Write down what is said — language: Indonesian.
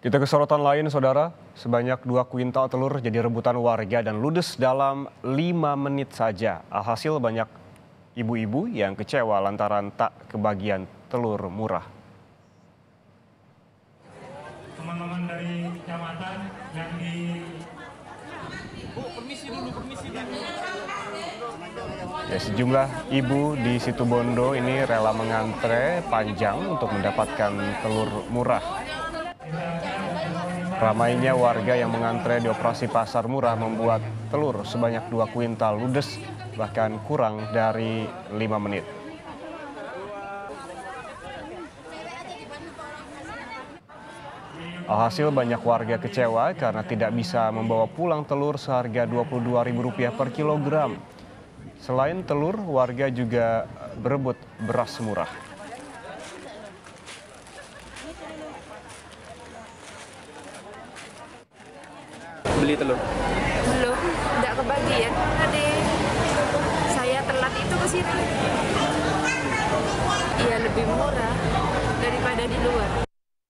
Kita ke sorotan lain, Saudara. Sebanyak 2 kuintal telur jadi rebutan warga dan ludes dalam 5 menit saja. Alhasil banyak ibu-ibu yang kecewa lantaran tak kebagian telur murah. Teman-teman dari kecamatan yang di... Bu, permisi dulu. Ya, sejumlah ibu di Situbondo ini rela mengantre panjang untuk mendapatkan telur murah. Ramainya warga yang mengantre di operasi pasar murah membuat telur sebanyak 2 kuintal ludes, bahkan kurang dari 5 menit. Alhasil banyak warga kecewa karena tidak bisa membawa pulang telur seharga Rp22.000 per kilogram. Selain telur, warga juga berebut beras murah. Beli telur? Belum, tidak kebagian. Saya telat itu ke sini. Iya, lebih murah daripada di luar.